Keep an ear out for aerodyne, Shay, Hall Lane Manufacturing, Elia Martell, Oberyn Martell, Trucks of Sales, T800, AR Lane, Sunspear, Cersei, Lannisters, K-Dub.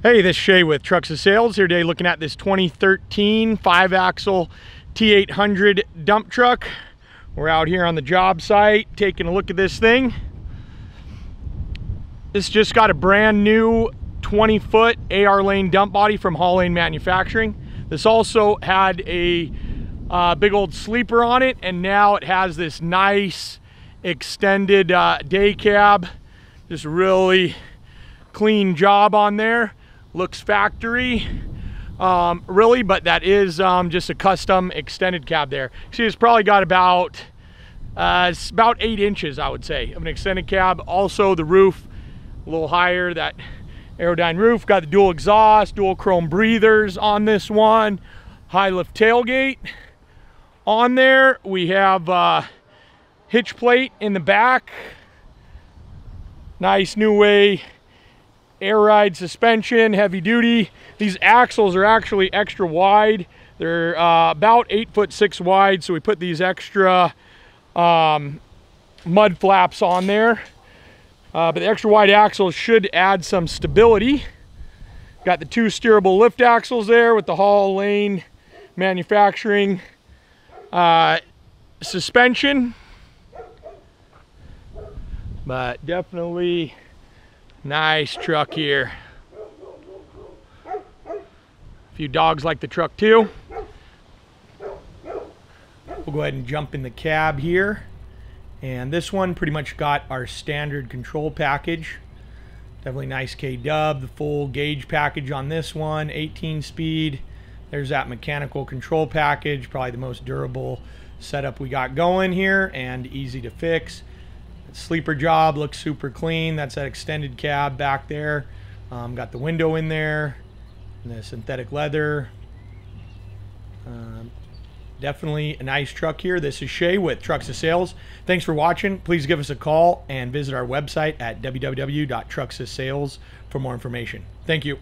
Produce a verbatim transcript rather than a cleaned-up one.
Hey, this is Shay with Trucks of Sales here today, looking at this twenty thirteen five-axle T eight hundred dump truck. We're out here on the job site taking a look at this thing. This just got a brand new twenty-foot A R Lane dump body from Hall Lane Manufacturing. This also had a uh, big old sleeper on it, and now it has this nice extended uh, day cab. Just really clean job on there. Looks factory, um, really, but that is um, just a custom extended cab there. See, it's probably got about, uh, it's about eight inches, I would say, of an extended cab. Also, the roof, a little higher, that Aerodyne roof. Got the dual exhaust, dual chrome breathers on this one. High lift tailgate on there. We have uh, hitch plate in the back. Nice new way air ride suspension, heavy duty. These axles are actually extra wide. They're uh, about eight foot six wide, so we put these extra um, mud flaps on there. Uh, but the extra wide axles should add some stability. Got the two steerable lift axles there with the Hall Lane Manufacturing uh, suspension. But definitely nice truck here. A few dogs like the truck too. We'll go ahead and jump in the cab here. And this one pretty much got our standard control package. Definitely nice K-Dub, the full gauge package on this one, eighteen speed. There's that mechanical control package, probably the most durable setup we got going here and easy to fix. Sleeper job, looks super clean. That's that extended cab back there. Um, got the window in there and the synthetic leather. Um, Definitely a nice truck here. This is Shay with Trucks of Sales. Thanks for watching. Please give us a call and visit our website at w w w dot trucks of sales for more information. Thank you.